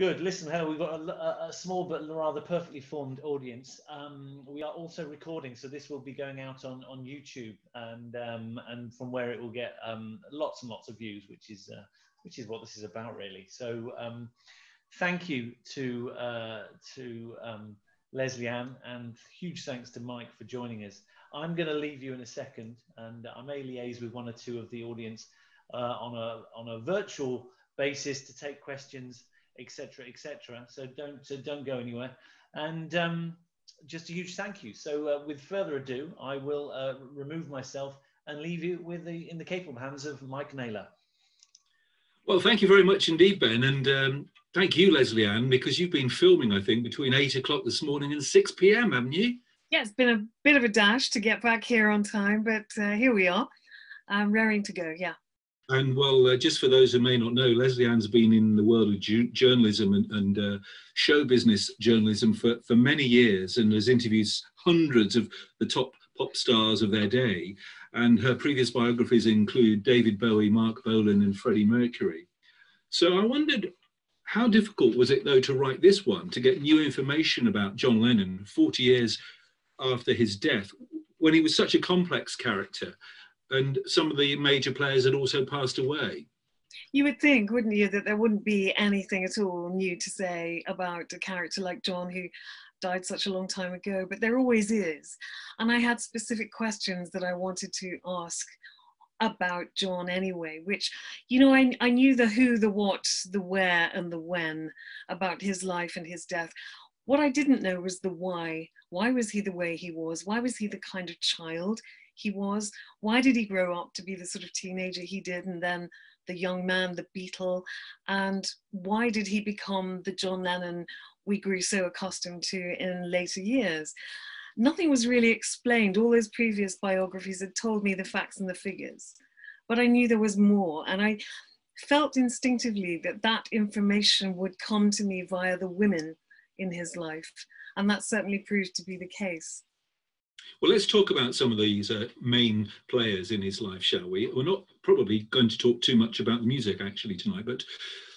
Good. Listen, Helen, we've got a small but rather perfectly formed audience. We are also recording, so this will be going out on YouTube, and from where it will get lots and lots of views, which is what this is about, really. So thank you to Lesley-Ann, and huge thanks to Mike for joining us. I'm going to leave you in a second, and I may liaise with one or two of the audience on a virtual basis to take questions, etc., etc. So don't go anywhere. And just a huge thank you. So with further ado, I will remove myself and leave you with in the capable hands of Mike Naylor. Well, thank you very much indeed, Ben, and thank you, Lesley-Ann, because you've been filming, I think, between 8 o'clock this morning and 6 p.m, haven't you? Yeah, it's been a bit of a dash to get back here on time, but here we are. I'm raring to go, yeah. And well, just for those who may not know, Lesley-Ann's been in the world of journalism and show business journalism for many years, and has interviewed hundreds of the top pop stars of their day. And her previous biographies include David Bowie, Mark Bolan and Freddie Mercury. So I wondered, how difficult was it, though, to write this one, to get new information about John Lennon 40 years after his death, when he was such a complex character and some of the major players had also passed away? You would think, wouldn't you, that there wouldn't be anything at all new to say about a character like John, who died such a long time ago, but there always is. And I had specific questions that I wanted to ask about John anyway, which, you know, I knew the who, the what, the where and the when about his life and his death. What I didn't know was the why. Why was he the way he was? Why was he the kind of child he was? Why did he grow up to be the sort of teenager he did, and then the young man, the Beatle? And why did he become the John Lennon we grew so accustomed to in later years? Nothing was really explained. All those previous biographies had told me the facts and the figures, but I knew there was more. And I felt instinctively that that information would come to me via the women in his life. And that certainly proved to be the case. Well, let's talk about some of these main players in his life, shall we? We're not probably going to talk too much about the music actually tonight, but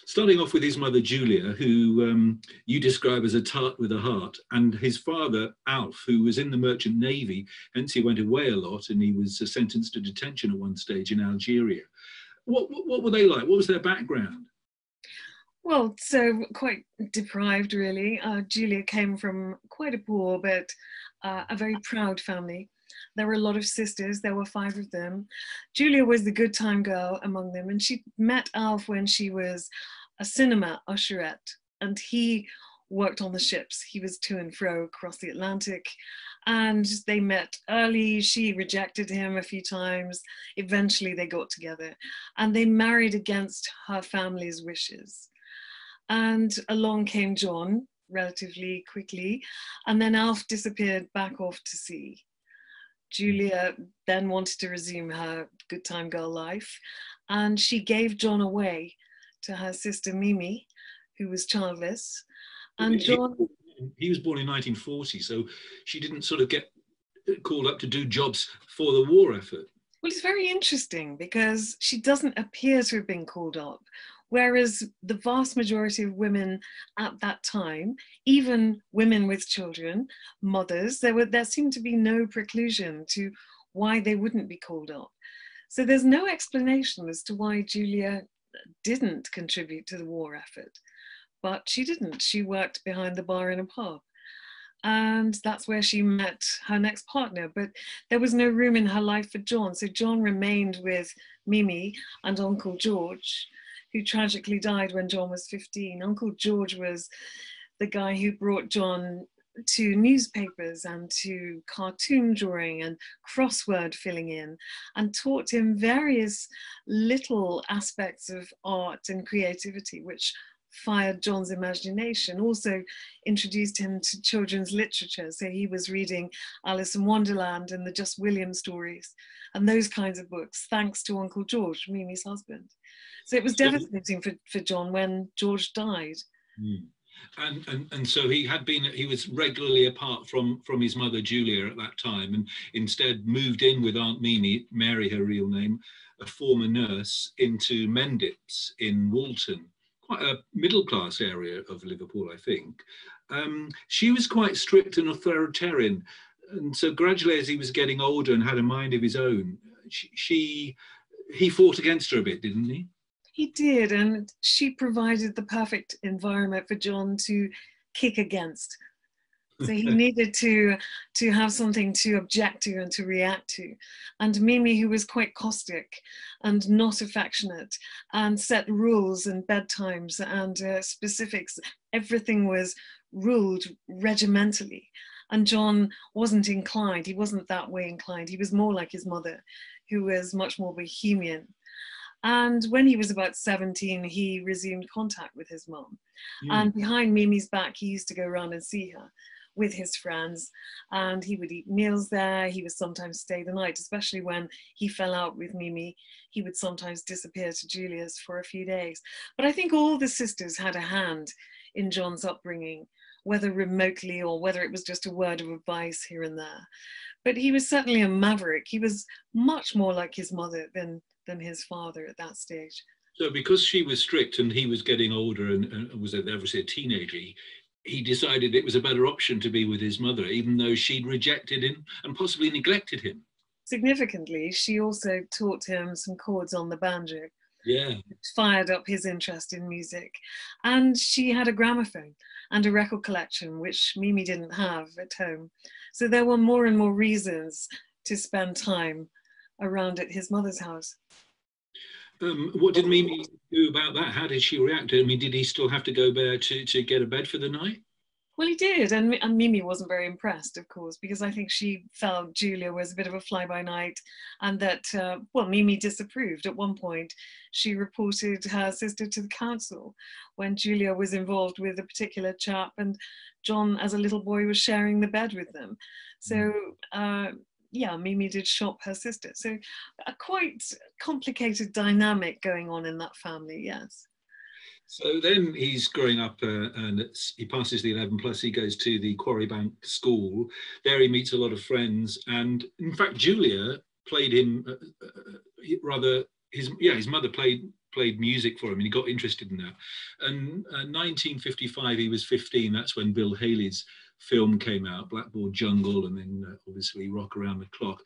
starting off with his mother, Julia, who you describe as a tart with a heart, and his father, Alf, who was in the Merchant Navy, hence he went away a lot, and he was sentenced to detention at one stage in Algeria. What were they like? What was their background? Well, so quite deprived, really. Julia came from quite a poor but a very proud family. There were a lot of sisters. There were 5 of them. Julia was the good time girl among them, and she met Alf when she was a cinema usherette, and he worked on the ships. He was to and fro across the Atlantic, and they met early. She rejected him a few times. Eventually they got together, and they married against her family's wishes. And along came John relatively quickly, and then Alf disappeared back off to sea. Julia then wanted to resume her good time girl life, and she gave John away to her sister Mimi, who was childless. And John, he was born in 1940, so she didn't sort of get called up to do jobs for the war effort. Well, it's very interesting because she doesn't appear to have been called up, whereas the vast majority of women at that time, even women with children, mothers, there seemed to be no preclusion to why they wouldn't be called up. So there's no explanation as to why Julia didn't contribute to the war effort, but she didn't. She worked behind the bar in a pub, and that's where she met her next partner, but there was no room in her life for John. So John remained with Mimi and Uncle George, who tragically died when John was 15. Uncle George was the guy who brought John to newspapers and to cartoon drawing and crossword filling in, and taught him various little aspects of art and creativity, which fired John's imagination, also introduced him to children's literature. So he was reading Alice in Wonderland and the Just William stories and those kinds of books, thanks to Uncle George, Mimi's husband. So it was devastating for John when George died. Mm. And so he was regularly apart from his mother Julia at that time, and instead moved in with Aunt Mimi, Mary her real name, a former nurse, into Mendips in Walton, quite a middle class area of Liverpool, I think. She was quite strict and authoritarian. And so gradually, as he was getting older and had a mind of his own, he fought against her a bit, didn't he? He did, and she provided the perfect environment for John to kick against. So he needed to have something to object to and to react to. And Mimi, who was quite caustic and not affectionate, and set rules and bedtimes and specifics, everything was ruled regimentally. And John wasn't inclined, he wasn't that way inclined. He was more like his mother, who was much more bohemian. And when he was about 17, he resumed contact with his mum. Mm. And behind Mimi's back, he used to go around and see her with his friends. And he would eat meals there. He would sometimes stay the night, especially when he fell out with Mimi. He would sometimes disappear to Julia's for a few days. But I think all the sisters had a hand in John's upbringing, whether remotely or whether it was just a word of advice here and there. But he was certainly a maverick. He was much more like his mother than his father at that stage. So because she was strict and he was getting older and was obviously a teenager, he decided it was a better option to be with his mother, even though she'd rejected him and possibly neglected him. Significantly, she also taught him some chords on the banjo. Yeah. Which fired up his interest in music. And she had a gramophone and a record collection, which Mimi didn't have at home. So there were more and more reasons to spend time around at his mother's house. What did Mimi do about that? How did she react? I mean, did he still have to go there to get a bed for the night? Well, he did, and Mimi wasn't very impressed, of course, because I think she felt Julia was a bit of a fly-by-night, and that, well, Mimi disapproved. At one point, she reported her sister to the council when Julia was involved with a particular chap, and John, as a little boy, was sharing the bed with them. So, yeah, Mimi did shop her sister. So a quite complicated dynamic going on in that family, yes. So then he's growing up and he passes the 11 plus, he goes to the Quarry Bank School. There he meets a lot of friends. And in fact, Julia played him, his mother played music for him, and he got interested in that. And 1955, he was 15. That's when Bill Haley's film came out, Blackboard Jungle, and then obviously Rock Around the Clock.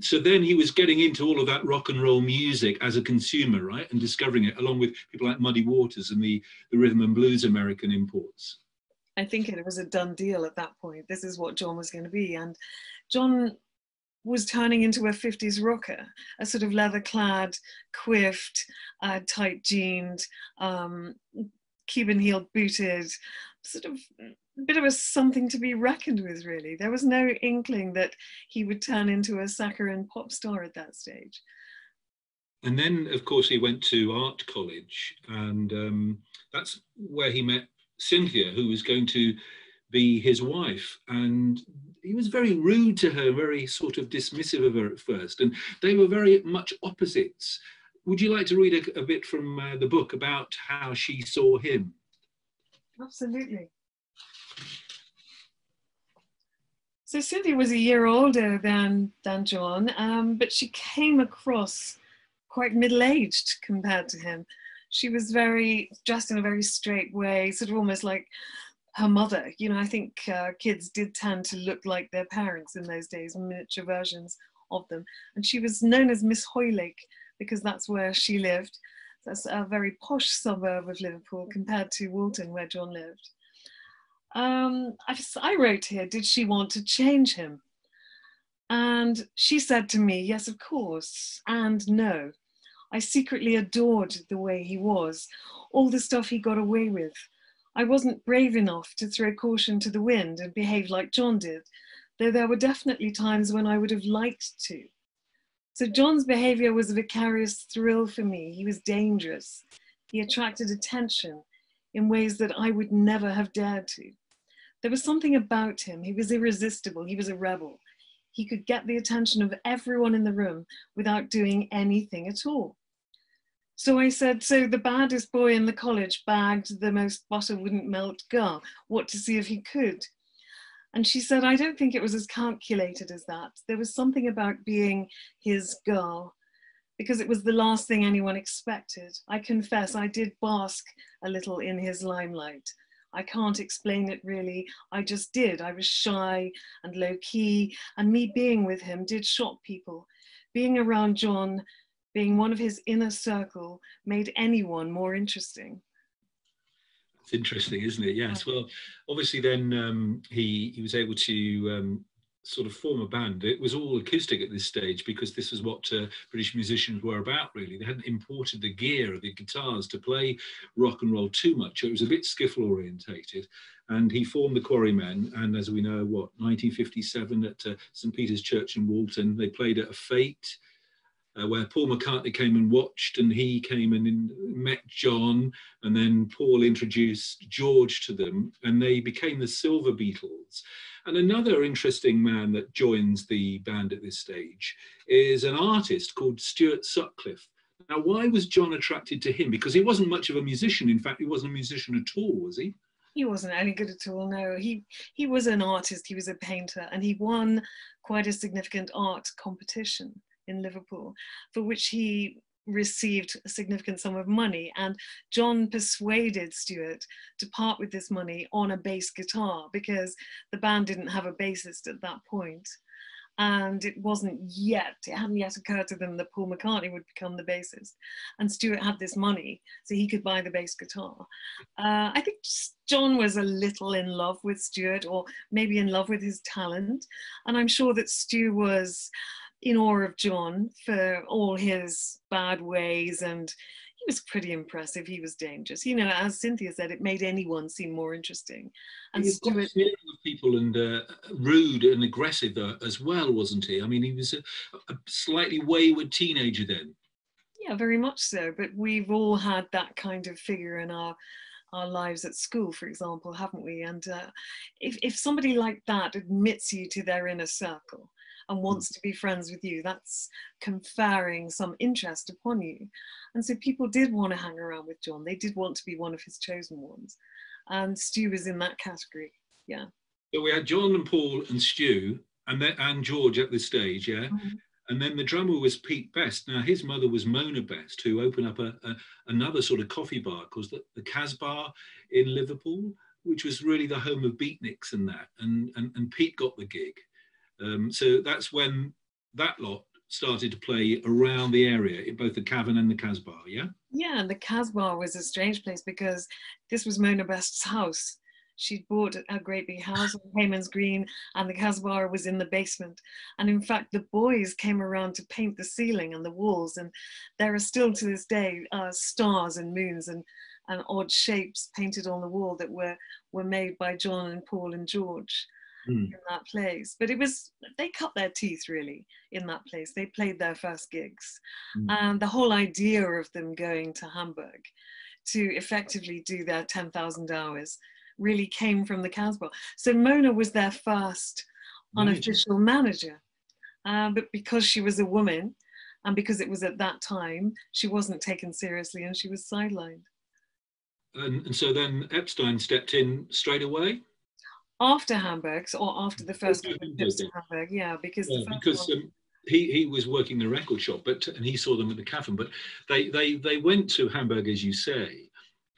So then he was getting into all of that rock and roll music as a consumer, right, and discovering it along with people like Muddy Waters and the rhythm and blues American imports. I think it was a done deal at that point. This is what John was going to be, and John was turning into a 50s rocker, a sort of leather-clad, coiffed, tight-jeaned, Cuban heel-booted, sort of bit of a something to be reckoned with, really. There was no inkling that he would turn into a saccharine pop star at that stage. And then, of course, he went to art college, and that's where he met Cynthia, who was going to be his wife. And he was very rude to her, very sort of dismissive of her at first. And they were very much opposites. Would you like to read a bit from the book about how she saw him? Absolutely. So Cynthia was a year older than John, but she came across quite middle-aged compared to him. She was very dressed in a very straight way, sort of almost like her mother. You know, I think kids did tend to look like their parents in those days, miniature versions of them. And she was known as Miss Hoylake because that's where she lived. That's a very posh suburb of Liverpool compared to Walton, where John lived. I wrote here, did she want to change him? And she said to me, yes, of course, and no. I secretly adored the way he was, all the stuff he got away with. I wasn't brave enough to throw caution to the wind and behave like John did, though there were definitely times when I would have liked to. So John's behaviour was a vicarious thrill for me. He was dangerous. He attracted attention in ways that I would never have dared to. There was something about him. He was irresistible. He was a rebel. He could get the attention of everyone in the room without doing anything at all. So I said, so the baddest boy in the college bagged the most butter wouldn't melt girl. What to see if he could? And she said, I don't think it was as calculated as that. There was something about being his girl. because it was the last thing anyone expected. I confess I did bask a little in his limelight. I can't explain it really, I just did. I was shy and low-key, and me being with him did shock people. Being around John, being one of his inner circle, made anyone more interesting. It's interesting, isn't it? Yes. Well, obviously then he was able to sort of form a band. It was all acoustic at this stage because this was what British musicians were about, really. They hadn't imported the gear or the guitars to play rock and roll too much. It was a bit skiffle orientated. And he formed the Quarrymen, and as we know, what, 1957 at St. Peter's Church in Walton. They played at a fete where Paul McCartney came and watched, and he came and met John, and then Paul introduced George to them, and they became the Silver Beatles. And another interesting man that joins the band at this stage is an artist called Stuart Sutcliffe. Now, why was John attracted to him? Because he wasn't much of a musician. In fact, he wasn't a musician at all, was he? He wasn't any good at all, no. He was an artist, he was a painter, and he won quite a significant art competition in Liverpool, for which he received a significant sum of money, and John persuaded Stuart to part with this money on a bass guitar because the band didn't have a bassist at that point, and it hadn't yet occurred to them that Paul McCartney would become the bassist, and Stuart had this money so he could buy the bass guitar. I think John was a little in love with Stuart, or maybe in love with his talent, and I'm sure that Stu was in awe of John for all his bad ways, and he was pretty impressive, he was dangerous. You know, as Cynthia said, it made anyone seem more interesting. And he was quite sneering with people and rude and aggressive as well, wasn't he? I mean, he was a slightly wayward teenager then. Yeah, very much so, but we've all had that kind of figure in our lives at school, for example, haven't we? And if somebody like that admits you to their inner circle, and wants to be friends with you, that's conferring some interest upon you. And so people did want to hang around with John. They did want to be one of his chosen ones. And Stu was in that category, yeah. So we had John and Paul and Stu and George at this stage, yeah? Mm-hmm. And then the drummer was Pete Best. Now, his mother was Mona Best, who opened up another sort of coffee bar called the Casbah in Liverpool, which was really the home of beatniks and that. And Pete got the gig. So that's when that lot started to play around the area, in both the Cavern and the Casbah, yeah? Yeah, and the Casbah was a strange place because this was Mona Best's house. She'd bought a great big house on Hayman's Green, and the Casbah was in the basement. And in fact, the boys came around to paint the ceiling and the walls, and there are still to this day stars and moons and odd shapes painted on the wall that were made by John and Paul and George. In that place. But it was, they cut their teeth really in that place. They played their first gigs. And the whole idea of them going to Hamburg to effectively do their 10,000 hours really came from the Casbah. So Mona was their first unofficial manager. But because she was a woman and because it was at that time, she wasn't taken seriously and she was sidelined. And so then Epstein stepped in straight away? After Hamburg, or after the first trips to Hamburg, yeah, because he was working the record shop, and he saw them at the Cavern. But they went to Hamburg, as you say,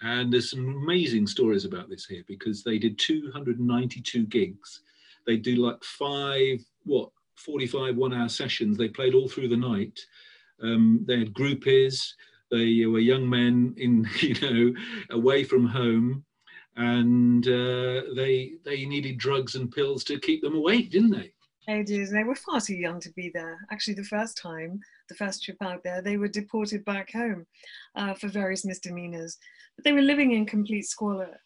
and there's some amazing stories about this here because they did 292 gigs. They do like 45 one-hour sessions. They played all through the night. They had groupies. They were young men in away from home. And they needed drugs and pills to keep them awake, didn't they? They did. They were far too young to be there. Actually, the first trip out there, they were deported back home for various misdemeanors. But they were living in complete squalor.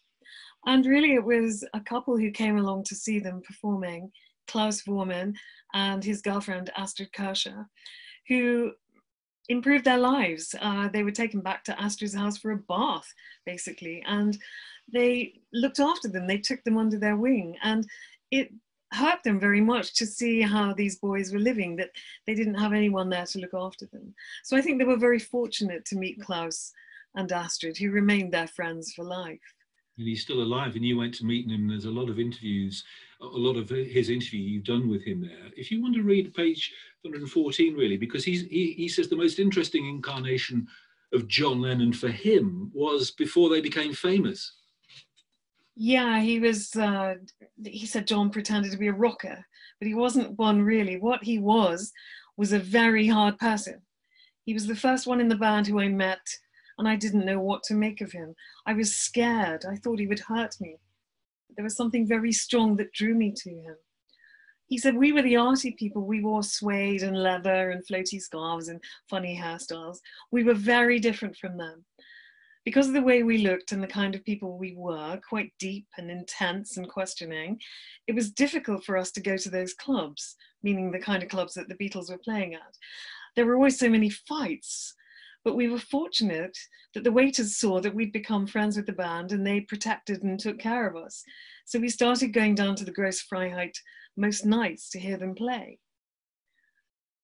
And really, it was a couple who came along to see them performing, Klaus Vormann and his girlfriend, Astrid Kirchherr, who improved their lives. They were taken back to Astrid's house for a bath, basically. And they looked after them, they took them under their wing, and it hurt them very much to see how these boys were living, that they didn't have anyone there to look after them. So I think they were very fortunate to meet Klaus and Astrid, who remained their friends for life. And he's still alive, and you went to meet him. There's a lot of his interview you've done with him there. If you want to read 114 really, because he says the most interesting incarnation of John Lennon for him was before they became famous. Yeah, he was, he said John pretended to be a rocker, but he wasn't one really. What he was a very hard person. He was the first one in the band who I met, and I didn't know what to make of him. I was scared. I thought he would hurt me. There was something very strong that drew me to him. He said we were the arty people. We wore suede and leather and floaty scarves and funny hairstyles. We were very different from them. Because of the way we looked and the kind of people we were, quite deep and intense and questioning, it was difficult for us to go to those clubs, meaning the kind of clubs that the Beatles were playing at. There were always so many fights, but we were fortunate that the waiters saw that we'd become friends with the band and they protected and took care of us. So we started going down to the Grosse Freiheit most nights to hear them play.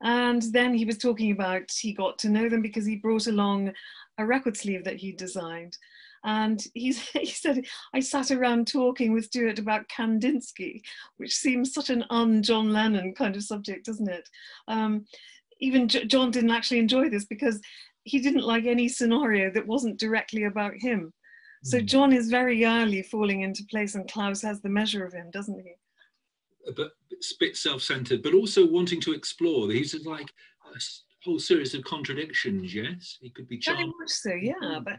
And then he was talking about he got to know them because he brought along a record sleeve that he designed. And he said, I sat around talking with Stuart about Kandinsky, which seems such an un-John Lennon kind of subject, doesn't it? Even John didn't actually enjoy this because he didn't like any scenario that wasn't directly about him. So John is very early falling into place, and Klaus has the measure of him, doesn't he? But a bit self-centered, but also wanting to explore. He's like a whole series of contradictions, yes? He could be charming. Very much so, yeah. But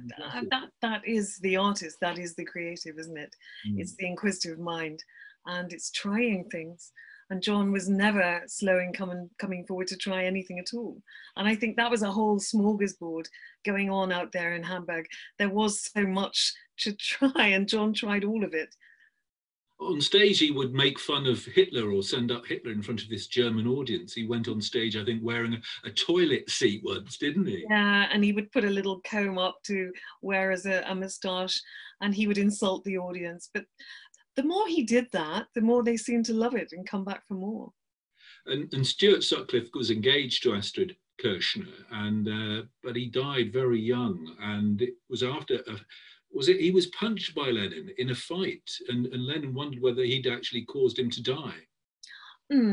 that is the artist, that is the creative, isn't it? It's the inquisitive mind, and it's trying things. And John was never slow in coming forward to try anything at all. And I think that was a whole smorgasbord going on out there in Hamburg. There was so much to try, and John tried all of it. On stage, he would make fun of Hitler or send up Hitler in front of this German audience. He went on stage, I think, wearing a toilet seat once, didn't he? Yeah, and he would put a little comb up to wear as a moustache, and he would insult the audience. But the more he did that, the more they seemed to love it and come back for more. And Stuart Sutcliffe was engaged to Astrid Kirchherr, and but he died very young, and it was after he was punched by Lennon in a fight, and Lennon wondered whether he'd actually caused him to die.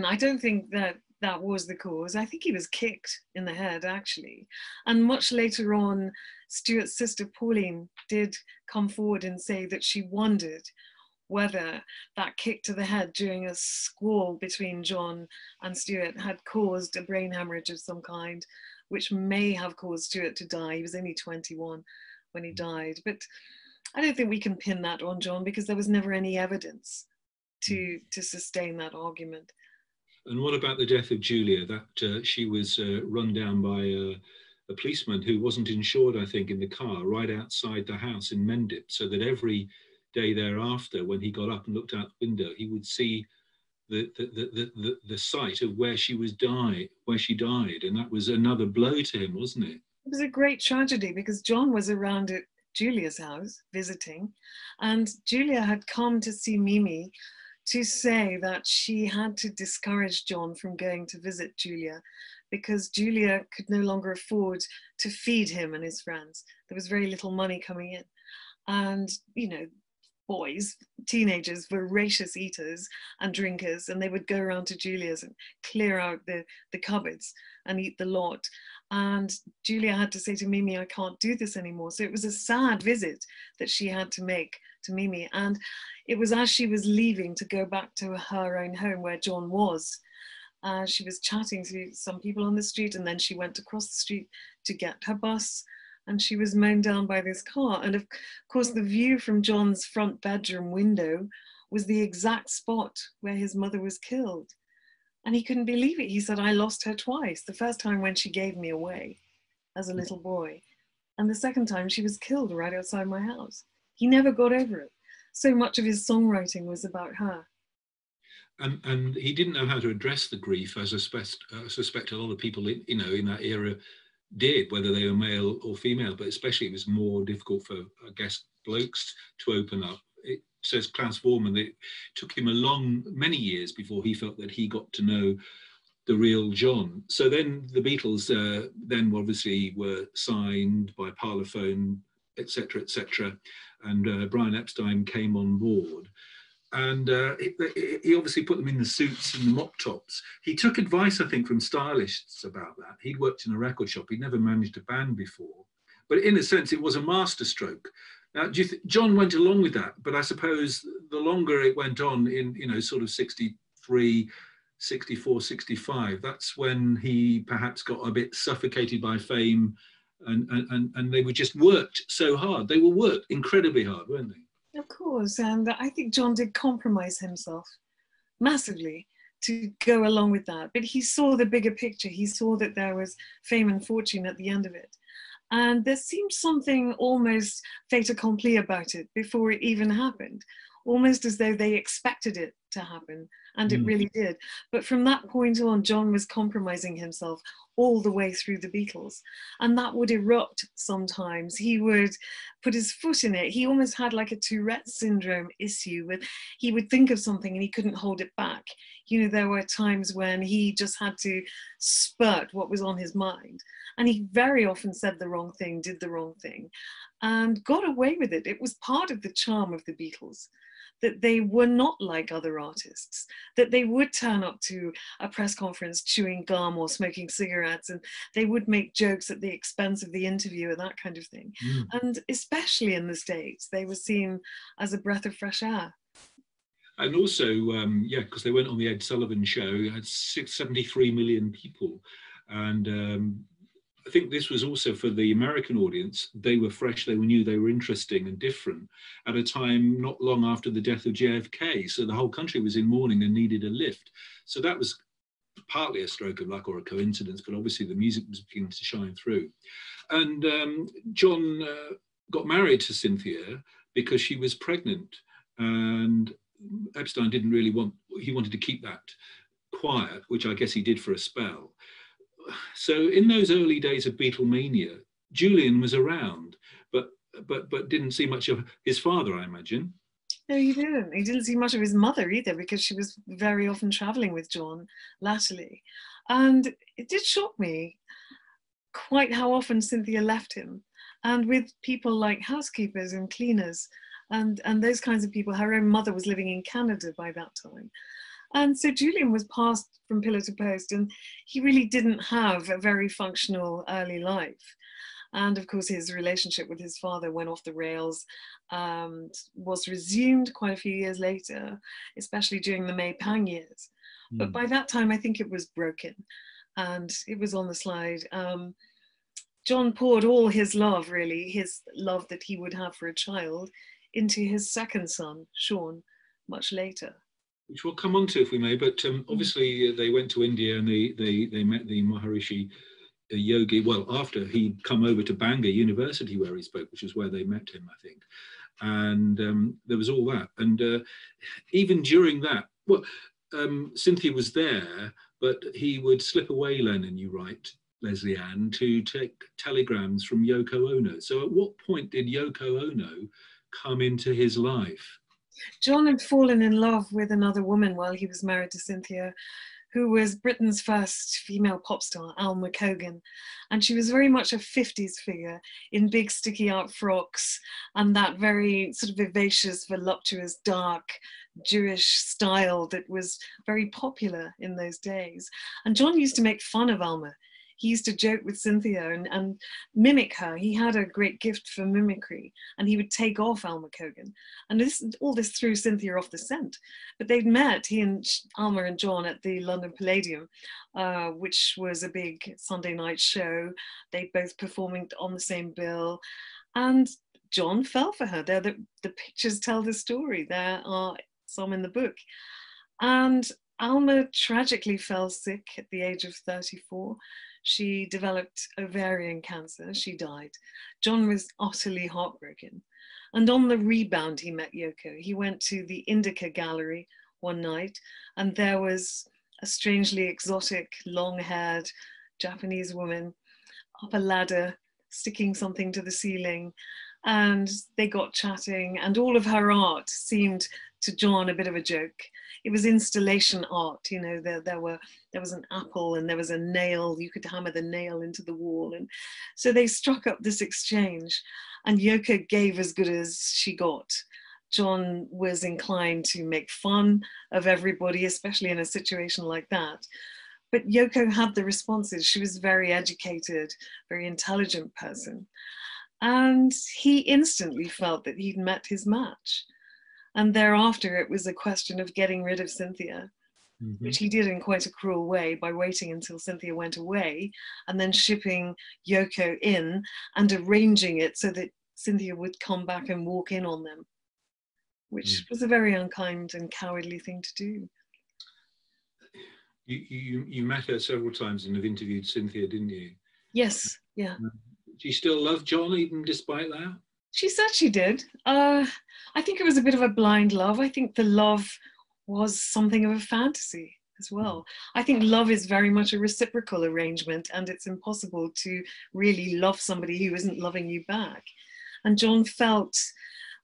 I don't think that was the cause. I think he was kicked in the head, actually. And much later on, Stuart's sister Pauline did come forward and say that she wondered whether that kick to the head during a squall between John and Stuart had caused a brain hemorrhage of some kind, which may have caused Stuart to die. He was only 21 when he died. But I don't think we can pin that on John because there was never any evidence to sustain that argument. And what about the death of Julia? That she was run down by a policeman who wasn't insured, I think, in the car right outside the house in Mendips, so that every day thereafter, when he got up and looked out the window, he would see the site of where she died, and that was another blow to him, wasn't it? It was a great tragedy because John was around at Julia's house visiting, and Julia had come to see Mimi to say that she had to discourage John from going to visit Julia because Julia could no longer afford to feed him and his friends. There was very little money coming in, and you know, boys, teenagers, voracious eaters and drinkers, and they would go around to Julia's and clear out the cupboards and eat the lot. And Julia had to say to Mimi, I can't do this anymore. So it was a sad visit that she had to make to Mimi. And it was as she was leaving to go back to her own home where John was, she was chatting to some people on the street, and then she went across the street to get her bus, and she was mown down by this car. And of course, the view from John's front bedroom window was the exact spot where his mother was killed. And he couldn't believe it. He said, I lost her twice. The first time when she gave me away as a little boy. And the second time she was killed right outside my house. He never got over it. So much of his songwriting was about her. And he didn't know how to address the grief, as I suspect a lot of people in that era did, whether they were male or female, but especially it was more difficult for, I guess, blokes to open up. It says Klaus Vormann that it took him many years before he felt that he got to know the real John. So then the Beatles then obviously were signed by Parlophone, etc., etc., and Brian Epstein came on board. And he obviously put them in the suits and the mop tops. He took advice, I think, from stylists about that. He'd worked in a record shop. He'd never managed a band before. But in a sense, it was a masterstroke. Now, do you John went along with that, but I suppose the longer it went on in, you know, sort of 63, 64, 65, that's when he perhaps got a bit suffocated by fame, and they were just worked so hard. They were worked incredibly hard, weren't they? Of course, and I think John did compromise himself massively to go along with that. But he saw the bigger picture. He saw that there was fame and fortune at the end of it. And there seemed something almost fait accompli about it before it even happened, almost as though they expected it to happen, and it really did. But from that point on, John was compromising himself all the way through the Beatles, and that would erupt sometimes. He would put his foot in it. He almost had like a Tourette syndrome issue with, he would think of something and he couldn't hold it back. You know, there were times when he just had to spurt what was on his mind, and he very often said the wrong thing, did the wrong thing, and got away with it. It was part of the charm of the Beatles, that they were not like other artists, that they would turn up to a press conference chewing gum or smoking cigarettes, and they would make jokes at the expense of the interviewer, that kind of thing. And especially in the States, they were seen as a breath of fresh air. And also, yeah, because they went on the Ed Sullivan Show, it had 73 million people. And I think this was also for the American audience. They were fresh, they were new, they were interesting and different at a time not long after the death of JFK. So the whole country was in mourning and needed a lift. So that was partly a stroke of luck or a coincidence, but obviously the music was beginning to shine through. And John got married to Cynthia because she was pregnant, and Epstein didn't really want, he wanted to keep that quiet, which I guess he did for a spell. So in those early days of Beatlemania, Julian was around, but didn't see much of his father, I imagine. No, he didn't. He didn't see much of his mother either, because she was very often travelling with John latterly. And it did shock me quite how often Cynthia left him. And with people like housekeepers and cleaners and those kinds of people, her own mother was living in Canada by that time. And so Julian was passed from pillar to post, and he really didn't have a very functional early life. And of course, his relationship with his father went off the rails and was resumed quite a few years later, especially during the May Pang years. But by that time, I think it was broken and it was on the slide. John poured all his love, really, his love that he would have for a child, into his second son, Sean, much later. Which we'll come on to if we may, but obviously they went to India and they met the Maharishi Yogi, well, after he'd come over to Bangor University where he spoke, which is where they met him, I think. And there was all that. And even during that, well, Cynthia was there, but he would slip away, Lennon, you write, Lesley-Ann, to take telegrams from Yoko Ono. So at what point did Yoko Ono come into his life? John had fallen in love with another woman while he was married to Cynthia, who was Britain's first female pop star, Alma Cogan. And she was very much a 50s figure in big sticky out frocks and that very sort of vivacious, voluptuous, dark Jewish style that was very popular in those days. And John used to make fun of Alma. He used to joke with Cynthia and mimic her. He had a great gift for mimicry, and he would take off Alma Cogan. And all this threw Cynthia off the scent. But they'd met, Alma and John, at the London Palladium, which was a big Sunday night show. They both performing on the same bill. And John fell for her. The pictures tell the story. There are some in the book. And Alma tragically fell sick at the age of 34. She developed ovarian cancer. She died. John was utterly heartbroken. And on the rebound, he met Yoko. He went to the Indica Gallery one night, and there was a strangely exotic, long-haired Japanese woman up a ladder, sticking something to the ceiling. And they got chatting, and all of her art seemed to John a bit of a joke. It was installation art, you know, there was an apple and there was a nail, you could hammer the nail into the wall. And so they struck up this exchange, and Yoko gave as good as she got. John was inclined to make fun of everybody, especially in a situation like that. But Yoko had the responses. She was a very educated, very intelligent person. And he instantly felt that he'd met his match. And thereafter, it was a question of getting rid of Cynthia, mm-hmm. which he did in quite a cruel way by waiting until Cynthia went away and then shipping Yoko in and arranging it so that Cynthia would come back and walk in on them, which was a very unkind and cowardly thing to do. You met her several times and have interviewed Cynthia, didn't you? Yes, yeah. Do you still love John even despite that? She said she did. I think it was a bit of a blind love. I think the love was something of a fantasy as well. I think love is very much a reciprocal arrangement, and it's impossible to really love somebody who isn't loving you back. And John felt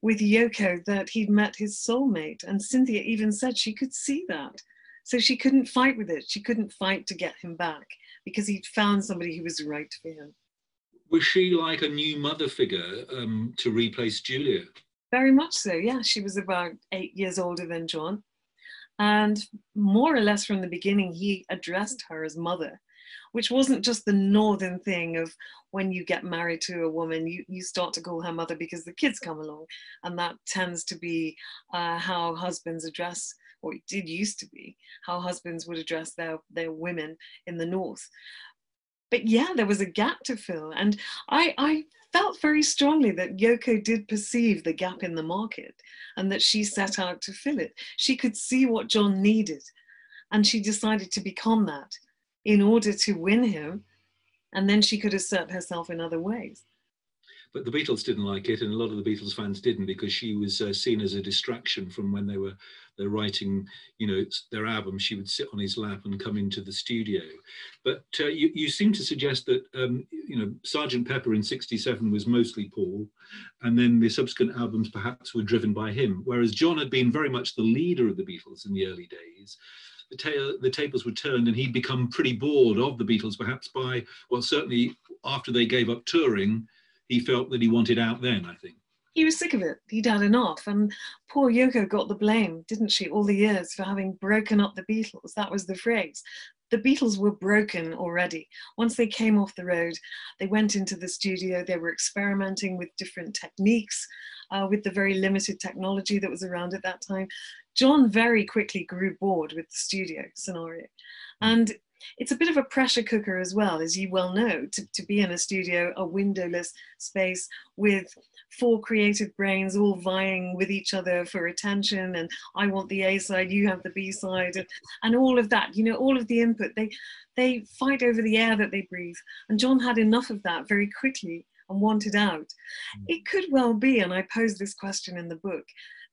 with Yoko that he'd met his soulmate, and Cynthia even said she could see that. So she couldn't fight with it. She couldn't fight to get him back because he'd found somebody who was right for him. Was she like a new mother figure to replace Julia? Very much so, yeah. She was about 8 years older than John. And more or less from the beginning, he addressed her as mother, which wasn't just the northern thing of when you get married to a woman, you start to call her mother because the kids come along. And that tends to be how husbands address, or it did used to be, how husbands would address their women in the North. But yeah, there was a gap to fill. And I felt very strongly that Yoko did perceive the gap in the market and that she set out to fill it. She could see what John needed and she decided to become that in order to win him. And then she could assert herself in other ways. But the Beatles didn't like it, and a lot of the Beatles fans didn't, because she was seen as a distraction from when they're writing, you know, their album. She would sit on his lap and come into the studio. But you seem to suggest that, you know, Sgt. Pepper in '67 was mostly Paul, and then the subsequent albums perhaps were driven by him, whereas John had been very much the leader of the Beatles in the early days. The tables were turned and he'd become pretty bored of the Beatles, perhaps by, well, certainly after they gave up touring, he felt that he wanted out then, I think. He was sick of it. He'd had enough. And poor Yoko got the blame, didn't she, all the years for having broken up the Beatles. That was the phrase. The Beatles were broken already. Once they came off the road, they went into the studio. They were experimenting with different techniques, with the very limited technology that was around at that time. John very quickly grew bored with the studio scenario. And it's a bit of a pressure cooker as well, as you well know, to be in a studio, a windowless space with four creative brains all vying with each other for attention, and I want the A side, you have the B side, and all of that, you know, all of the input. They fight over the air that they breathe, and John had enough of that very quickly and wanted out. It could well be, and I posed this question in the book,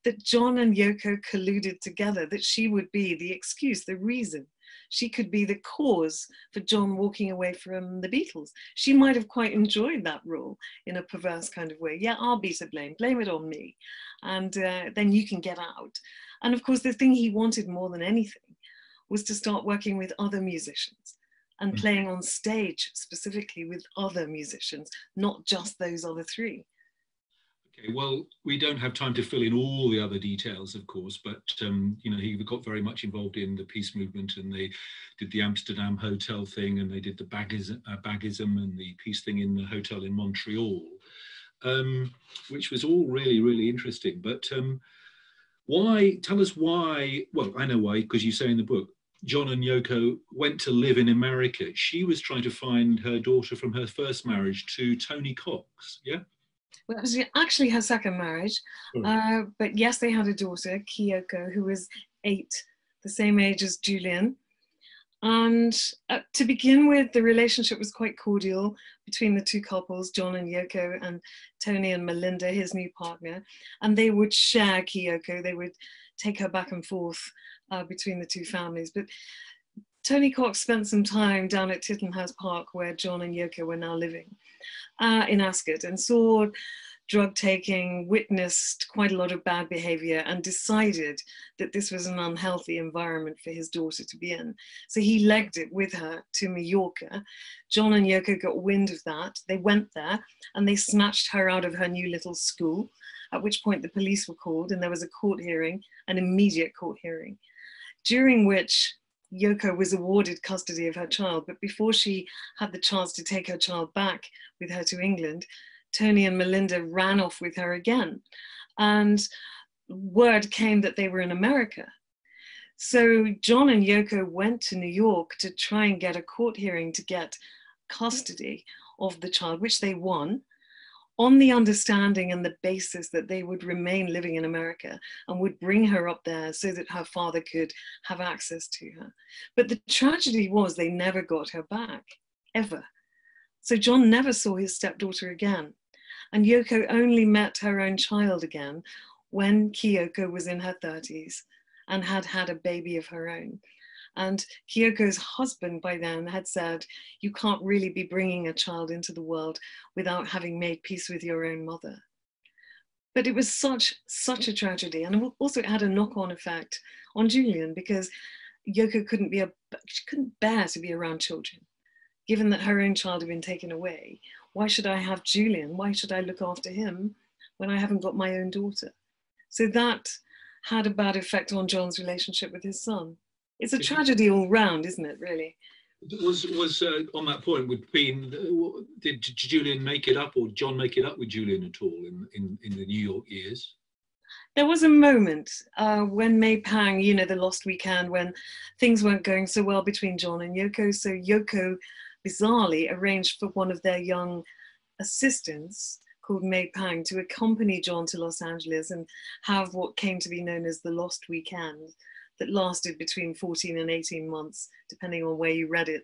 that John and Yoko colluded together, that she would be the excuse, the reason. She could be the cause for John walking away from the Beatles. She might have quite enjoyed that role in a perverse kind of way. Yeah, I'll be to blame. Blame it on me. And then you can get out. And of course, the thing he wanted more than anything was to start working with other musicians and playing on stage specifically with other musicians, not just those other three. Okay, well, we don't have time to fill in all the other details, of course, but, you know, he got very much involved in the peace movement, and they did the Amsterdam hotel thing, and they did the Baggism and the peace thing in the hotel in Montreal, which was all really, really interesting. But why, tell us why, well, I know why, because you say in the book, John and Yoko went to live in America. She was trying to find her daughter from her first marriage to Tony Cox, yeah? Well, it was actually her second marriage, but yes, they had a daughter, Kyoko, who was 8, the same age as Julian. And to begin with, the relationship was quite cordial between the two couples, John and Yoko, and Tony and Melinda, his new partner. And they would share Kyoko, they would take her back and forth between the two families. But Tony Cox spent some time down at Tittenhouse Park, where John and Yoko were now living, in Ascot, and saw drug taking, witnessed quite a lot of bad behaviour, and decided that this was an unhealthy environment for his daughter to be in. So he legged it with her to Mallorca. John and Yoko got wind of that. They went there and they snatched her out of her new little school at which point the police were called and there was a court hearing, an immediate court hearing, during which Yoko was awarded custody of her child. But before she had the chance to take her child back with her to England, Tony and Melinda ran off with her again. And word came that they were in America. So John and Yoko went to New York to try and get a court hearing to get custody of the child, which they won, on the understanding and the basis that they would remain living in America and would bring her up there so that her father could have access to her. But the tragedy was they never got her back, ever. So John never saw his stepdaughter again. And Yoko only met her own child again when Kyoko was in her 30s and had had a baby of her own. And Kyoko's husband by then had said, you can't really be bringing a child into the world without having made peace with your own mother. But it was such a tragedy. And also it had a knock-on effect on Julian, because Yoko couldn't bear to be around children, given that her own child had been taken away. Why should I have Julian? Why should I look after him when I haven't got my own daughter? So that had a bad effect on John's relationship with his son. It's a tragedy all round, isn't it, really? On that point, did Julian make it up, or John make it up with Julian at all in the New York years? There was a moment when May Pang, you know, the Lost Weekend, when things weren't going so well between John and Yoko. So Yoko, bizarrely, arranged for one of their young assistants called May Pang to accompany John to Los Angeles and have what came to be known as the Lost Weekend that lasted between 14 and 18 months, depending on where you read it.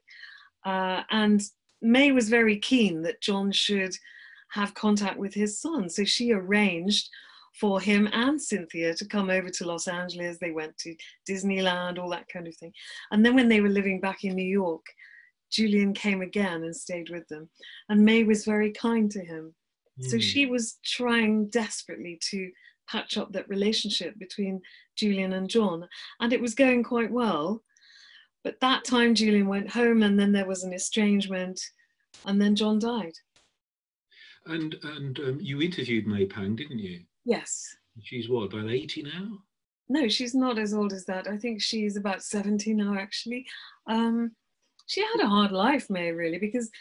And May was very keen that John should have contact with his son. So she arranged for him and Cynthia to come over to Los Angeles. They went to Disneyland, all that kind of thing. And then when they were living back in New York, Julian came again and stayed with them. And May was very kind to him. So she was trying desperately to patch up that relationship between Julian and John. And it was going quite well. But that time Julian went home, and then there was an estrangement, and then John died. And you interviewed May Pang, didn't you? Yes. She's what, about 80 now? No, she's not as old as that. I think she's about 70 now, actually. She had a hard life, May, really, because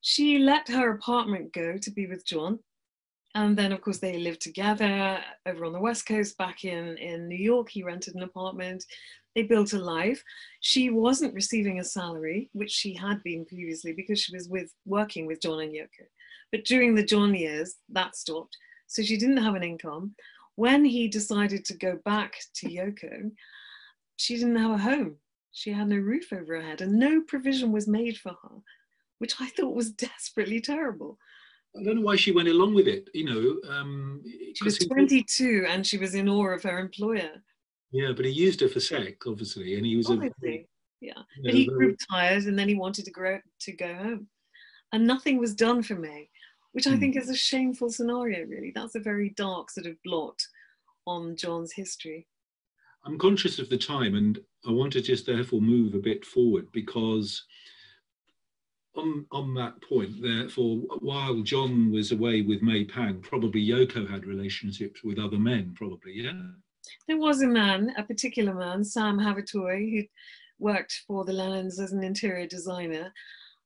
she let her apartment go to be with John. And then, of course, they lived together over on the West Coast, back in New York. He rented an apartment. They built a life. She wasn't receiving a salary, which she had been previously, because she was working with John and Yoko. But during the John years, that stopped. So she didn't have an income. When he decided to go back to Yoko, she didn't have a home. She had no roof over her head, and no provision was made for her, which I thought was desperately terrible. I don't know why she went along with it, you know. She was 22 and she was in awe of her employer. Yeah, but he used her for sex, obviously, and he was... Obviously, yeah. But he grew tired, and then he wanted to go home. And nothing was done for May, which I think is a shameful scenario, really. That's a very dark sort of blot on John's history. I'm conscious of the time, and I want to just therefore move a bit forward, because... On that point, therefore, while John was away with May Pang, probably Yoko had relationships with other men, probably, yeah? There was a man, a particular man, Sam Havatoy, who worked for the Lennons as an interior designer,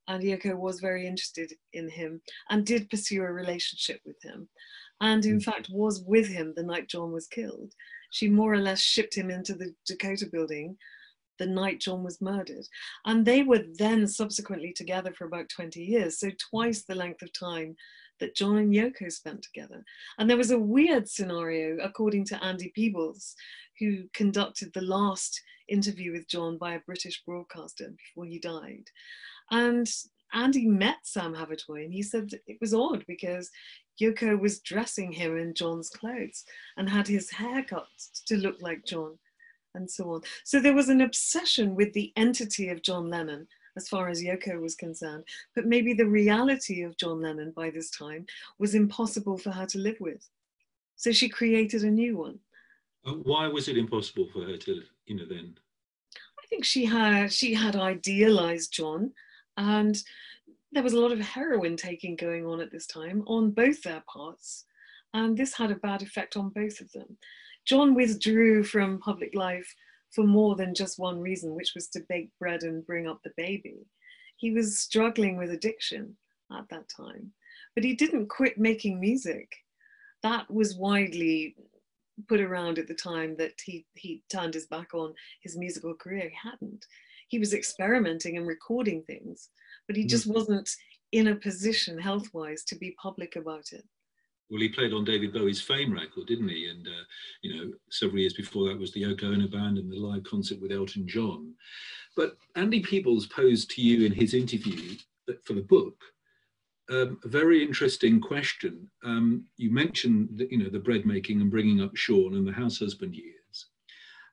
and Yoko was very interested in him and did pursue a relationship with him, and in fact was with him the night John was killed. She more or less shipped him into the Dakota building the night John was murdered. And they were then subsequently together for about 20 years, so twice the length of time that John and Yoko spent together. And there was a weird scenario, according to Andy Peebles, who conducted the last interview with John by a British broadcaster before he died. And Andy met Sam Havatoy, and he said it was odd because Yoko was dressing him in John's clothes and had his hair cut to look like John, and so on. So there was an obsession with the entity of John Lennon, as far as Yoko was concerned, but maybe the reality of John Lennon by this time was impossible for her to live with. So she created a new one. Why was it impossible for her to, you know, then? I think she had idealized John, and there was a lot of heroin taking going on at this time on both their parts. and this had a bad effect on both of them. John withdrew from public life for more than just one reason, which was to bake bread and bring up the baby. He was struggling with addiction at that time, but he didn't quit making music. That was widely put around at the time that he turned his back on his musical career. He hadn't. He was experimenting and recording things, but he just wasn't in a position health-wise to be public about it. Well, he played on David Bowie's Fame record, didn't he? And, you know, several years before that was the Yoko Ono Band and the live concert with Elton John. But Andy Peebles posed to you in his interview for the book a very interesting question. You mentioned, you know, the bread making and bringing up Sean and the house husband years.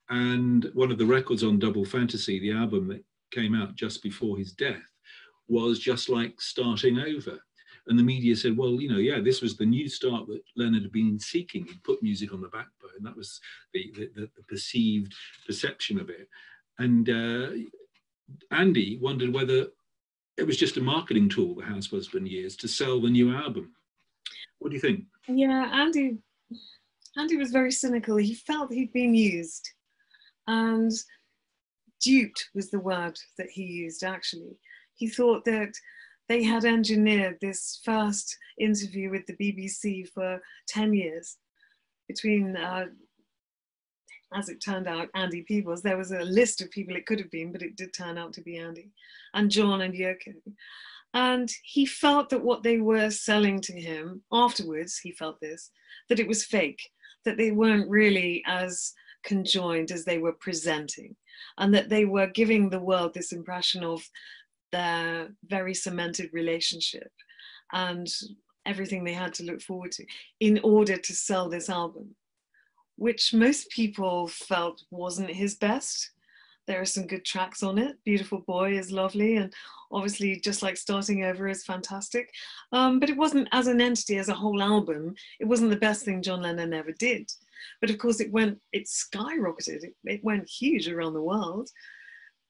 And one of the records on Double Fantasy, the album that came out just before his death, was just like starting over. And the media said, well, you know, yeah, this was the new start that Lennon had been seeking. He put music on the backbone. That was the perceived perception of it. And Andy wondered whether it was just a marketing tool, the house husband years, to sell the new album. What do you think? Yeah, Andy was very cynical. He felt he'd been used. And duped was the word that he used, actually. He thought that they had engineered this first interview with the BBC for 10 years between, as it turned out, Andy Peebles. There was a list of people it could have been, but it did turn out to be Andy, and John and Yoko. And he felt that what they were selling to him afterwards, he felt this, that it was fake, that they weren't really as conjoined as they were presenting, and that they were giving the world this impression of their very cemented relationship and everything they had to look forward to in order to sell this album, which most people felt wasn't his best. There are some good tracks on it. Beautiful Boy is lovely, and obviously Just Like Starting Over is fantastic. But it wasn't, as an entity, as a whole album, it wasn't the best thing John Lennon ever did. But of course it skyrocketed, it went huge around the world,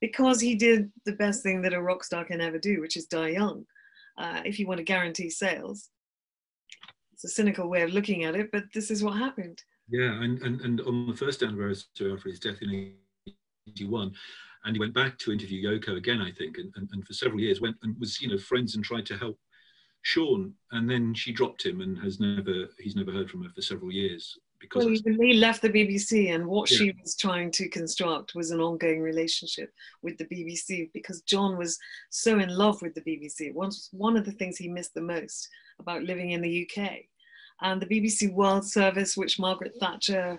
because he did the best thing that a rock star can ever do, which is die young, if you want to guarantee sales. It's a cynical way of looking at it, but this is what happened. Yeah, and on the first anniversary after his death in 1981, and he went back to interview Yoko again, I think, and for several years went and was, you know, friends and tried to help Sean, and then she dropped him, and he's never heard from her for several years. Because he left the BBC, and what she was trying to construct was an ongoing relationship with the BBC, because John was so in love with the BBC. It was one of the things he missed the most about living in the UK. And the BBC World Service, which Margaret Thatcher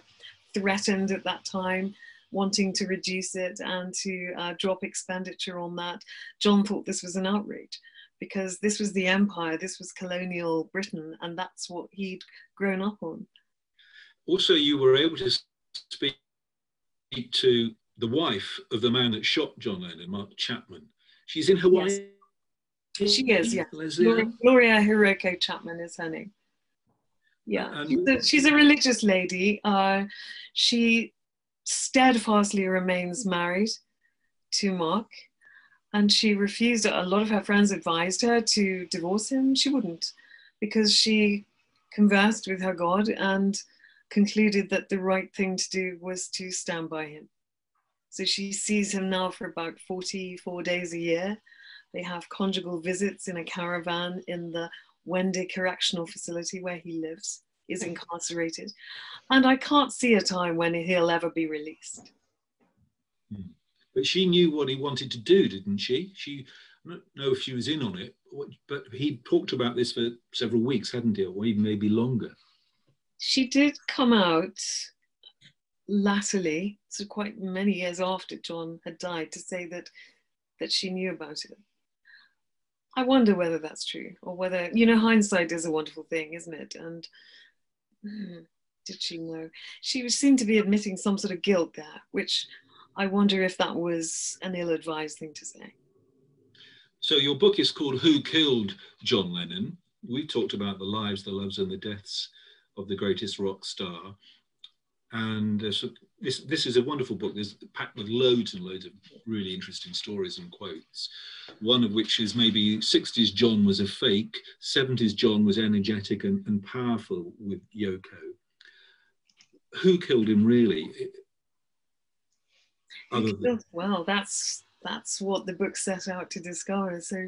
threatened at that time, wanting to reduce it and to drop expenditure on that, John thought this was an outrage, because this was the empire, this was colonial Britain, and that's what he'd grown up on. Also, you were able to speak to the wife of the man that shot John Lennon, Mark Chapman. She's in Hawaii. Yes. She is, yeah. Gloria Hiroko Chapman is her name. Yeah, she's a religious lady. She steadfastly remains married to Mark, and she refused. A lot of her friends advised her to divorce him. She wouldn't, because she conversed with her God and concluded that the right thing to do was to stand by him. So she sees him now for about 44 days a year. They have conjugal visits in a caravan in the Wendy Correctional Facility, where he lives, is incarcerated. And I can't see a time when he'll ever be released. But she knew what he wanted to do, didn't she? I don't know if she was in on it, but he talked about this for several weeks, hadn't he, or even maybe longer. She did come out latterly, so quite many years after John had died, to say that she knew about it. I wonder whether that's true, or whether, you know, hindsight is a wonderful thing, isn't it? And did she know? She seemed to be admitting some sort of guilt there, which I wonder if that was an ill-advised thing to say. So your book is called Who Killed John Lennon? We talked about the lives, the loves and the deaths of the greatest rock star. And this is a wonderful book. There's packed with loads and loads of really interesting stories and quotes, one of which is maybe 60s John was a fake, 70s John was energetic and powerful with Yoko. Who killed him, really? Well, that's what the book set out to discover. So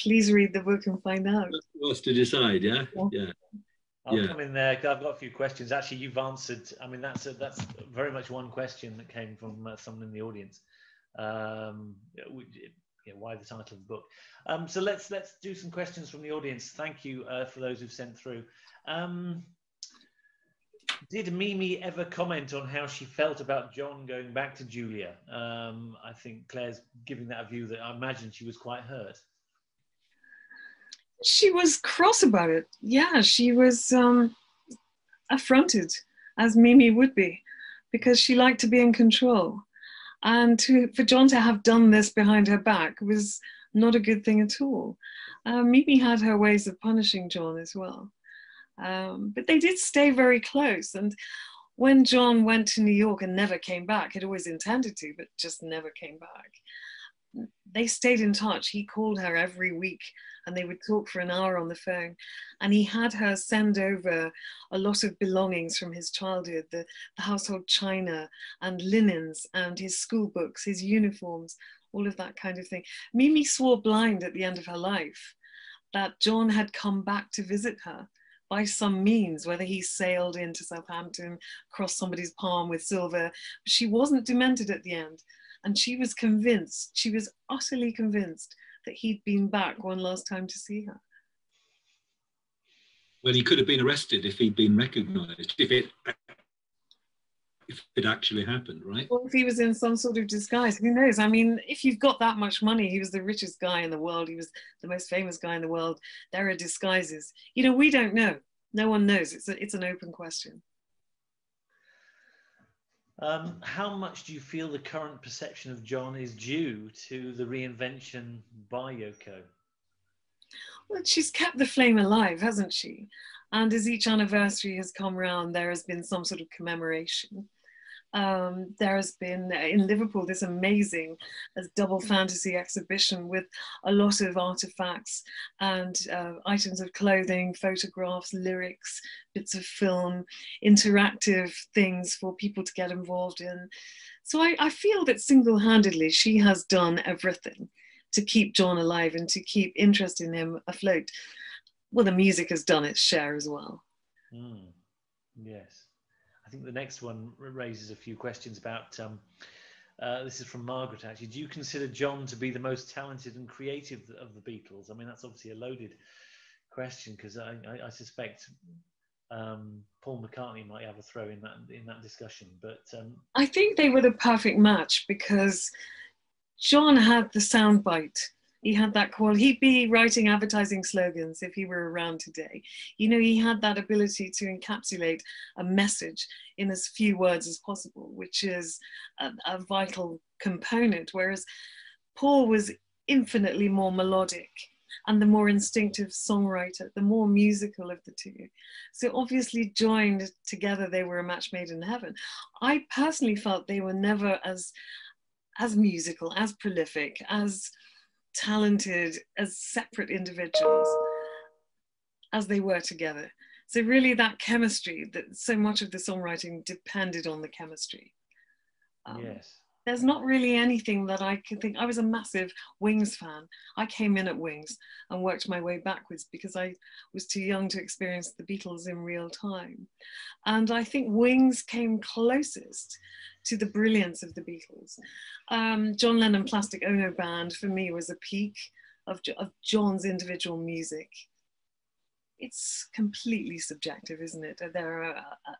please read the book and find out. What's to decide, yeah? Yeah. I'll come in there because I've got a few questions. Actually, you've answered. I mean, that's very much one question that came from someone in the audience. Why the title of the book? So let's do some questions from the audience. Thank you for those who've sent through. Did Mimi ever comment on how she felt about John going back to Julia? I think Claire's giving that a view that I imagine she was quite hurt. She was cross about it. Yeah, she was affronted, as Mimi would be, because she liked to be in control. And for John to have done this behind her back was not a good thing at all. Mimi had her ways of punishing John as well. But they did stay very close. And when John went to New York and never came back, he'd always intended to, but just never came back, they stayed in touch. He called her every week and they would talk for an hour on the phone. And he had her send over a lot of belongings from his childhood, the household china and linens and his school books, his uniforms, all of that kind of thing. Mimi swore blind at the end of her life that John had come back to visit her by some means, whether he sailed into Southampton, crossed somebody's palm with silver. She wasn't demented at the end. And she was convinced, she was utterly convinced that he'd been back one last time to see her. Well, he could have been arrested if he'd been recognised, if it actually happened, right? Well, if he was in some sort of disguise, who knows? I mean, if you've got that much money, he was the richest guy in the world, he was the most famous guy in the world, there are disguises. You know, we don't know. No one knows. It's an open question. How much do you feel the current perception of John is due to the reinvention by Yoko? Well, she's kept the flame alive, hasn't she? And as each anniversary has come round, there has been some sort of commemoration. There has been, in Liverpool, this amazing Double Fantasy exhibition with a lot of artefacts and items of clothing, photographs, lyrics, bits of film, interactive things for people to get involved in. So I feel that single-handedly she has done everything to keep John alive and to keep interest in him afloat. Well, the music has done its share as well. Mm. Yes. I think the next one raises a few questions about, this is from Margaret actually, do you consider John to be the most talented and creative of the Beatles? I mean, that's obviously a loaded question because I suspect Paul McCartney might have a throw in that discussion. But I think they were the perfect match because John had the soundbite. He had that call. He'd be writing advertising slogans if he were around today. You know, he had that ability to encapsulate a message in as few words as possible, which is a vital component, whereas Paul was infinitely more melodic and the more instinctive songwriter, the more musical of the two. So obviously joined together, they were a match made in heaven. I personally felt they were never as musical, as prolific, as talented as separate individuals as they were together. So really that chemistry, that so much of the songwriting depended on the chemistry. Yes. There's not really anything that I can think. I was a massive Wings fan. I came in at Wings and worked my way backwards because I was too young to experience the Beatles in real time. And I think Wings came closest to the brilliance of the Beatles. John Lennon Plastic Ono Band for me was a peak of John's individual music. It's completely subjective, isn't it? There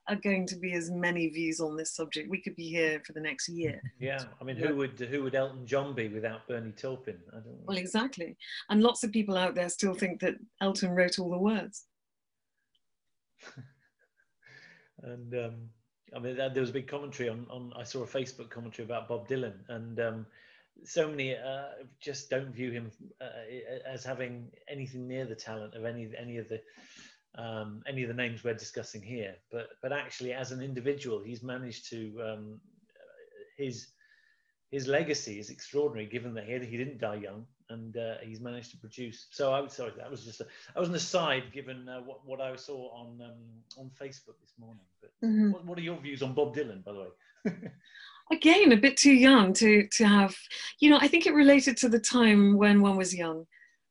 are going to be as many views on this subject. We could be here for the next year. Yeah, I mean, who would Elton John be without Bernie Taupin? I don't know. Well, exactly. And lots of people out there still think that Elton wrote all the words. And I mean, there was a big commentary on. I saw a Facebook commentary about Bob Dylan, and so many just don't view him as having anything near the talent of any of the any of the names we're discussing here, but actually as an individual, he's managed to, his legacy is extraordinary, given that he didn't die young, and he's managed to produce. So I was sorry, that was just that was an aside, given what I saw on Facebook this morning. But mm-hmm. What are your views on Bob Dylan, by the way? Again, a bit too young to have, you know, I think it related to the time when one was young.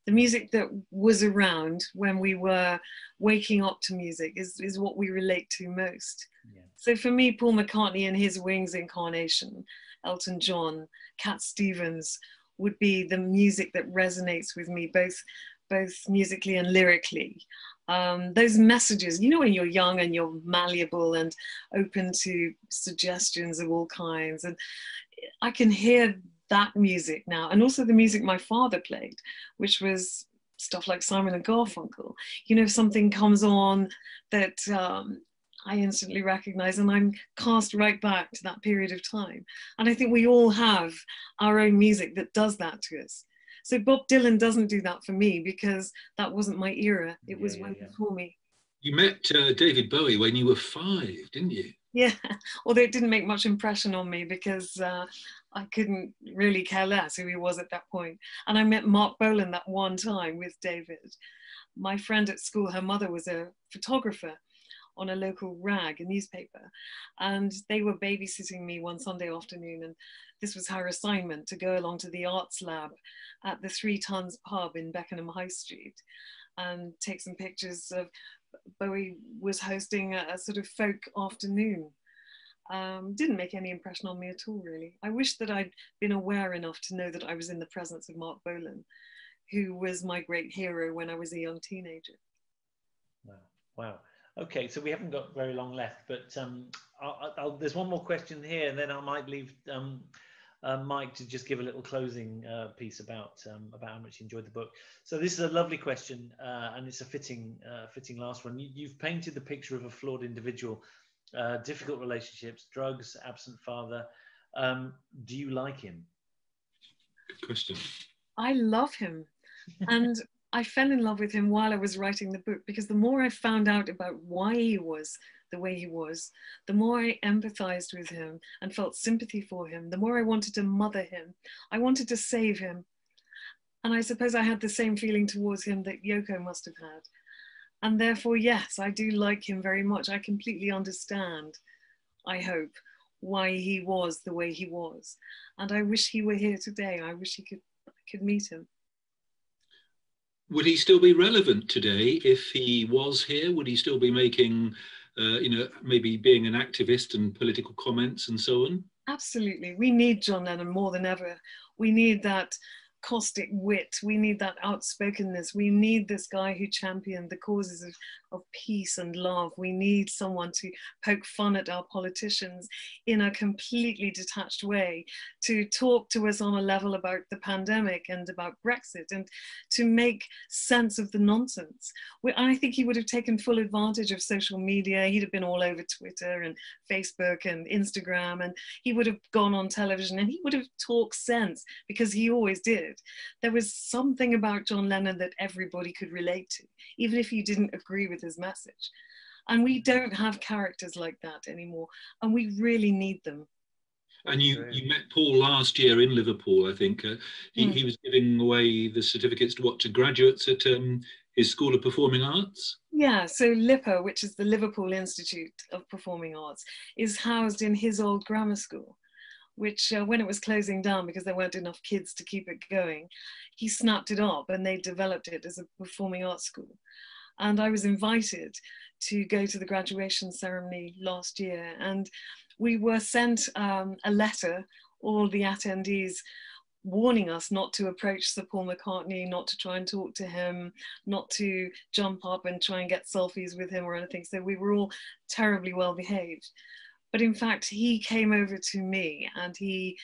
The music that was around when we were waking up to music is what we relate to most. Yeah. So for me, Paul McCartney and his Wings incarnation, Elton John, Cat Stevens would be the music that resonates with me, both musically and lyrically. Those messages, you know, when you're young and you're malleable and open to suggestions of all kinds. And I can hear that music now, and also the music my father played, which was stuff like Simon and Garfunkel. You know, if something comes on that I instantly recognize, and I'm cast right back to that period of time. And I think we all have our own music that does that to us. So Bob Dylan doesn't do that for me, because that wasn't my era. It was way before me. You met David Bowie when you were 5, didn't you? Yeah, although it didn't make much impression on me, because I couldn't really care less who he was at that point. And I met Mark Bolan that one time with David. My friend at school, her mother was a photographer on a local rag, a newspaper. And they were babysitting me one Sunday afternoon, and this was her assignment, to go along to the arts lab at the Three Tons pub in Beckenham High Street and take some pictures of, Bowie was hosting a sort of folk afternoon. Didn't make any impression on me at all, really. I wish that I'd been aware enough to know that I was in the presence of Mark Bolan, who was my great hero when I was a young teenager. Wow. Wow. Okay, so we haven't got very long left, but there's one more question here, and then I might leave Mike to just give a little closing piece about how much you enjoyed the book. So this is a lovely question, and it's a fitting last one. You've painted the picture of a flawed individual, difficult relationships, drugs, absent father. Do you like him? Good question. I love him, and I fell in love with him while I was writing the book, because the more I found out about why he was the way he was, the more I empathized with him and felt sympathy for him, the more I wanted to mother him. I wanted to save him. And I suppose I had the same feeling towards him that Yoko must have had. And therefore, yes, I do like him very much. I completely understand, I hope, why he was the way he was. And I wish he were here today. I wish he could meet him. Would he still be relevant today if he was here? Would he still be making... you know, maybe being an activist and political comments and so on? Absolutely. We need John Lennon more than ever. We need that caustic wit. We need that outspokenness. We need this guy who championed the causes of peace and love. We need someone to poke fun at our politicians in a completely detached way, to talk to us on a level about the pandemic and about Brexit, and to make sense of the nonsense. I think he would have taken full advantage of social media. He'd have been all over Twitter and Facebook and Instagram, and he would have gone on television and he would have talked sense, because he always did. There was something about John Lennon that everybody could relate to, even if you didn't agree with his message. And we don't have characters like that anymore, and we really need them. And you met Paul last year in Liverpool, I think. He was giving away the certificates to graduates at his School of Performing Arts? Yeah, so LIPA, which is the Liverpool Institute of Performing Arts, is housed in his old grammar school, which when it was closing down because there weren't enough kids to keep it going, he snapped it up and they developed it as a performing arts school. And I was invited to go to the graduation ceremony last year. And we were sent a letter, all the attendees, warning us not to approach Sir Paul McCartney, not to try and talk to him, not to jump up and try and get selfies with him or anything. So we were all terribly well behaved. But in fact, he came over to me and he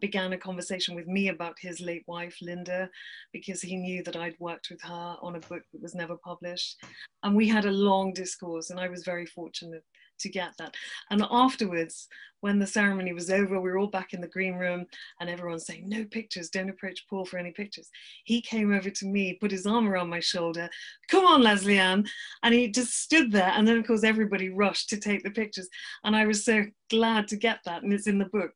began a conversation with me about his late wife, Linda, because he knew that I'd worked with her on a book that was never published. And we had a long discourse, and I was very fortunate to get that. And afterwards, when the ceremony was over, we were all back in the green room and everyone's saying, no pictures, don't approach Paul for any pictures. He came over to me, put his arm around my shoulder, come on, Lesley-Ann. And he just stood there. And then of course, everybody rushed to take the pictures. And I was so glad to get that. And it's in the book.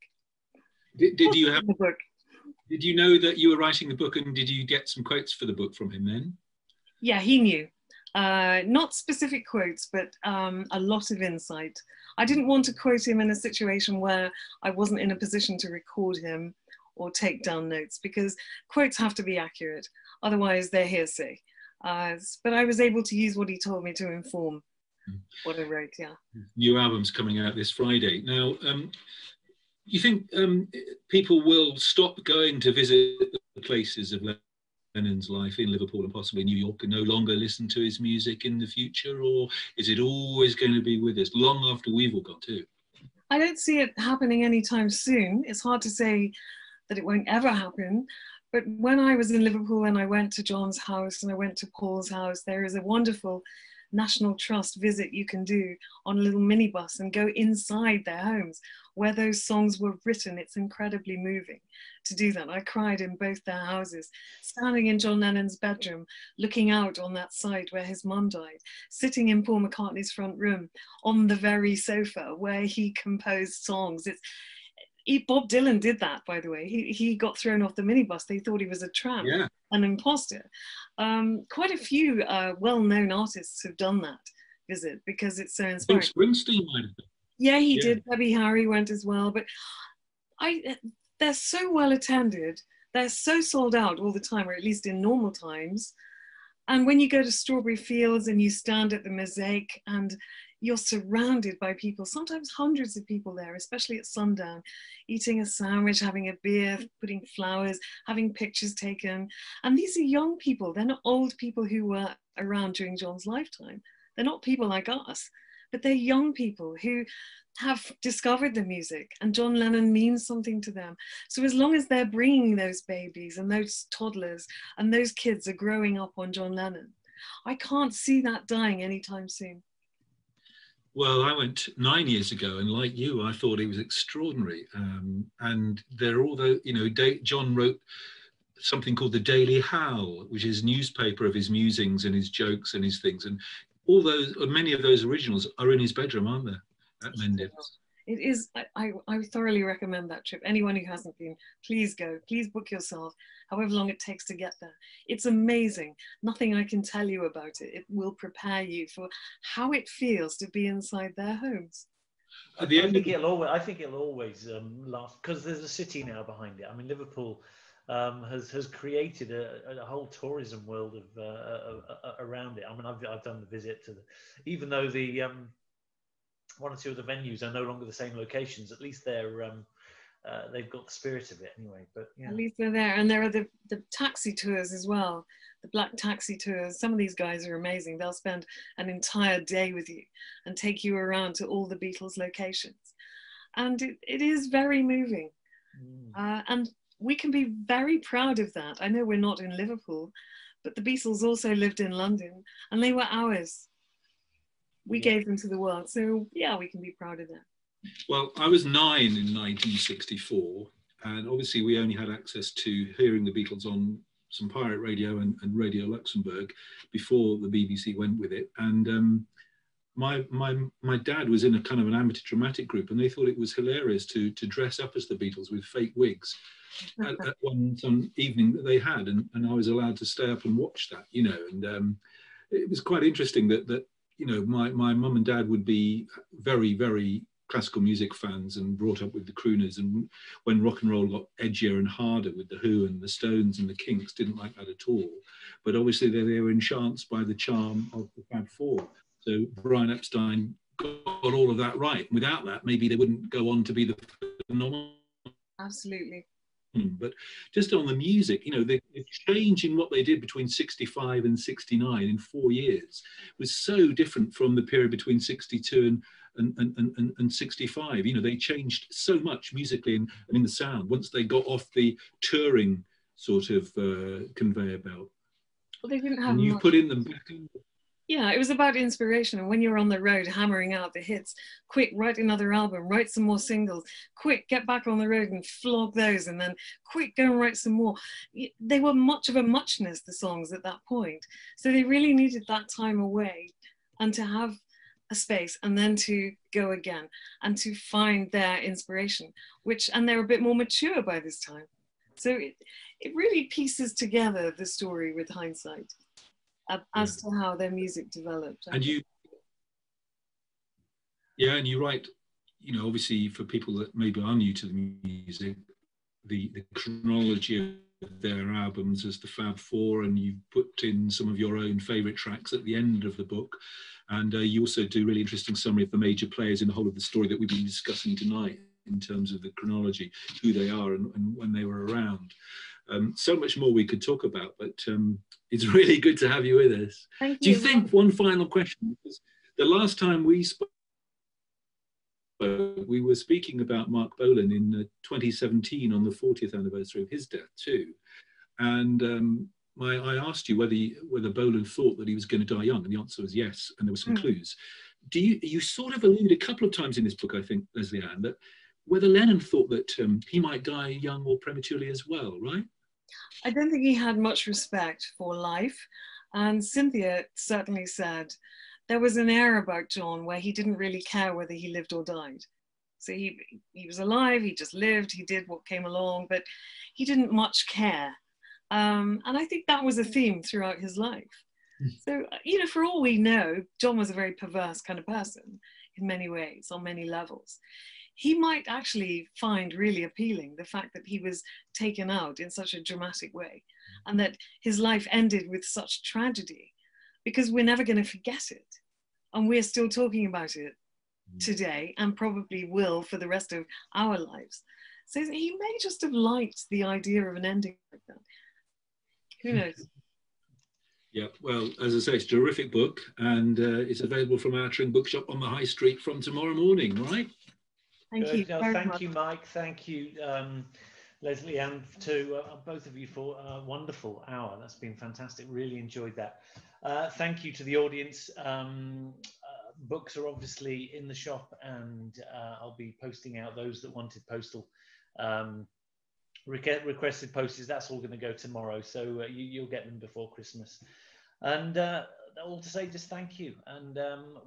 Did you have the book? Did you know that you were writing the book, and did you get some quotes for the book from him then? Yeah, he knew. Not specific quotes, but a lot of insight. I didn't want to quote him in a situation where I wasn't in a position to record him or take down notes, because quotes have to be accurate, otherwise they're hearsay. But I was able to use what he told me to inform what I wrote, yeah. New album's coming out this Friday. Now, you think people will stop going to visit the places of Lennon's life in Liverpool and possibly New York and no longer listen to his music in the future, or is it always going to be with us long after we've all gone too? I don't see it happening anytime soon. It's hard to say that it won't ever happen, but when I was in Liverpool and I went to John's house and I went to Paul's house, there is a wonderful National Trust visit you can do on a little minibus and go inside their homes where those songs were written. It's incredibly moving to do that. I cried in both their houses, standing in John Lennon's bedroom, looking out on that side where his mum died, sitting in Paul McCartney's front room on the very sofa where he composed songs. Bob Dylan did that, by the way. He got thrown off the minibus. They thought he was a tramp, yeah, an imposter. Quite a few well-known artists have done that visit because it's so inspiring. I think Springsteen might have done. Yeah, he did. Debbie Harry went as well. But they're so well attended. They're so sold out all the time, or at least in normal times. And when you go to Strawberry Fields and you stand at the mosaic and you're surrounded by people, sometimes hundreds of people there, especially at sundown, eating a sandwich, having a beer, putting flowers, having pictures taken. And these are young people. They're not old people who were around during John's lifetime. They're not people like us, but they're young people who have discovered the music, and John Lennon means something to them. So as long as they're bringing those babies and those toddlers and those kids are growing up on John Lennon, I can't see that dying anytime soon. Well, I went 9 years ago, and like you, I thought he was extraordinary. And there are all the, you know, John wrote something called the Daily Howl, which is a newspaper of his musings and his jokes and his things. And all those, many of those originals are in his bedroom, aren't they, at Mendips? It is, I thoroughly recommend that trip. Anyone who hasn't been, please go, please book yourself, however long it takes to get there. It's amazing. Nothing I can tell you about it. It will prepare you for how it feels to be inside their homes. I think it'll always last, because there's a city now behind it. I mean, Liverpool has created a whole tourism world of around it. I mean, I've done the visit to the, even though the one or two of the venues are no longer the same locations, at least they're they've got the spirit of it anyway. But yeah, at least they're there. And there are the taxi tours as well, the black taxi tours. Some of these guys are amazing. They'll spend an entire day with you and take you around to all the Beatles locations, and it is very moving. And we can be very proud of that. I know we're not in Liverpool, but the Beatles also lived in London, and they were ours. We gave them to the world, so yeah, we can be proud of that. Well, I was 9 in 1964, and obviously we only had access to hearing the Beatles on some pirate radio and Radio Luxembourg before the BBC went with it. And my dad was in a kind of an amateur dramatic group, and they thought it was hilarious to dress up as the Beatles with fake wigs at some evening that they had, and I was allowed to stay up and watch that, you know. And it was quite interesting that you know, my mum and dad would be very, very classical music fans and brought up with the crooners. And when rock and roll got edgier and harder with the Who and the Stones and the Kinks, didn't like that at all. But obviously they were enchanced by the charm of the Fab Four. So Brian Epstein got all of that right. Without that, maybe they wouldn't go on to be the phenomenon. Absolutely. But just on the music, you know, the change in what they did between 65 and 69 in 4 years was so different from the period between 62 and 65. You know, they changed so much musically and in the sound once they got off the touring sort of conveyor belt. Well, they didn't have. And you put in them back in. Yeah, it was about inspiration. And when you're on the road hammering out the hits, quick, write another album, write some more singles, quick, get back on the road and flog those, and then quick, go and write some more. They were much of a muchness, the songs at that point. So they really needed that time away and to have a space and then to go again and to find their inspiration, which, and they're a bit more mature by this time. So it really pieces together the story with hindsight. As to how their music developed. And you, yeah, and you write, you know, obviously for people that maybe are new to the music, the chronology of their albums as the Fab Four, and you put in some of your own favourite tracks at the end of the book, and you also do really interesting summary of the major players in the whole of the story that we've been discussing tonight in terms of the chronology, who they are and when they were around. So much more we could talk about, but it's really good to have you with us. Thank you. Do you think, one final question, the last time we spoke, we were speaking about Mark Bolan in 2017 on the 40th anniversary of his death too. And I asked you whether Bolan thought that he was going to die young, and the answer was yes, and there were some clues. You sort of allude a couple of times in this book, I think, Lesley-Ann, that whether Lennon thought that he might die young or prematurely as well, right? I don't think he had much respect for life. And Cynthia certainly said there was an air about John where he didn't really care whether he lived or died. So he was alive, he just lived, he did what came along, but he didn't much care. And I think that was a theme throughout his life. So, you know, for all we know, John was a very perverse kind of person in many ways, on many levels. He might actually find really appealing the fact that he was taken out in such a dramatic way and that his life ended with such tragedy, because we're never going to forget it. And we're still talking about it today and probably will for the rest of our lives. So he may just have liked the idea of an ending like that. Who knows? Yeah, well, as I say, it's a terrific book, and it's available from our Tring Bookshop on the High Street from tomorrow morning, right? Thank you. No, thank you, Mike. Thank you, Lesley-Ann, to both of you for a wonderful hour. That's been fantastic. Really enjoyed that. Thank you to the audience. Books are obviously in the shop, and I'll be posting out those that wanted postal requested posties. That's all going to go tomorrow, so you'll get them before Christmas. And all to say, just thank you, and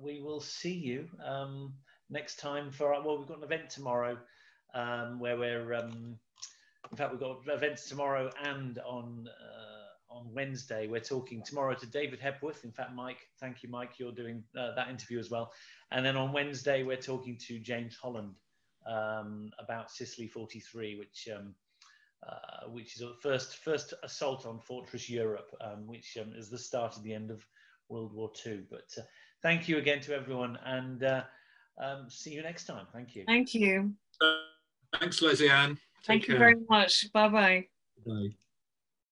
we will see you. Next time for our, well, we've got an event tomorrow where we're in fact we've got events tomorrow and on Wednesday. We're talking tomorrow to David Hepworth. In fact, Mike, thank you, Mike, you're doing that interview as well. And then on Wednesday we're talking to James Holland about Sicily 43, which is a first assault on Fortress Europe, which is the start of the end of World War II. But thank you again to everyone, and see you next time. Thank you. Thank you. Thanks, Lesley-Ann. Thank you very much. Bye-bye. Bye.